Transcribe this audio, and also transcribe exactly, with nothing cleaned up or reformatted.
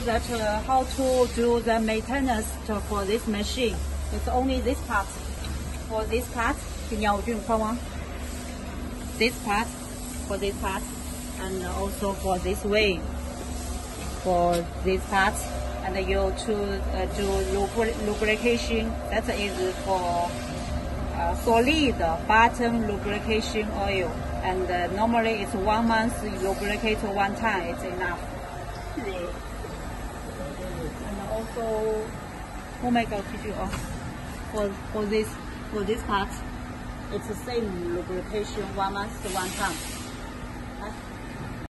know that uh, how to do the maintenance to, for this machine. It's only this part. For this part, this part, for this part, and also for this way, for this part, and you to uh, do lubrication. That is for uh, solid bottom lubrication oil. And uh, normally it's one month you lubricate one time, it's enough. And also, oh my God, did you all? For, for this, for this part, it's the same lubrication, one month, one time.